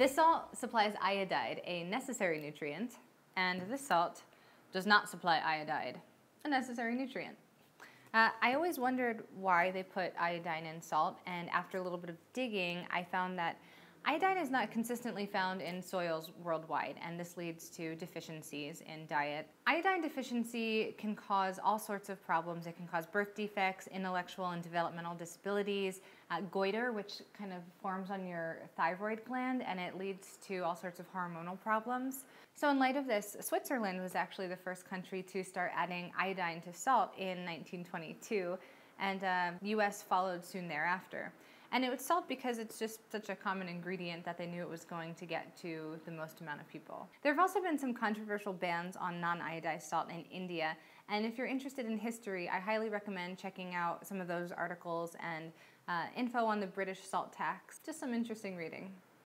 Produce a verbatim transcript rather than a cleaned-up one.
This salt supplies iodide, a necessary nutrient, and this salt does not supply iodide, a necessary nutrient. Uh, I always wondered why they put iodine in salt, and after a little bit of digging, I found that iodine is not consistently found in soils worldwide, and this leads to deficiencies in diet. Iodine deficiency can cause all sorts of problems. It can cause birth defects, intellectual and developmental disabilities, uh, goiter, which kind of forms on your thyroid gland, and it leads to all sorts of hormonal problems. So in light of this, Switzerland was actually the first country to start adding iodine to salt in nineteen twenty-two, and uh, the U S followed soon thereafter. And it was salt because it's just such a common ingredient that they knew it was going to get to the most amount of people. There have also been some controversial bans on non-iodized salt in India, and if you're interested in history, I highly recommend checking out some of those articles and uh, info on the British salt tax. Just some interesting reading.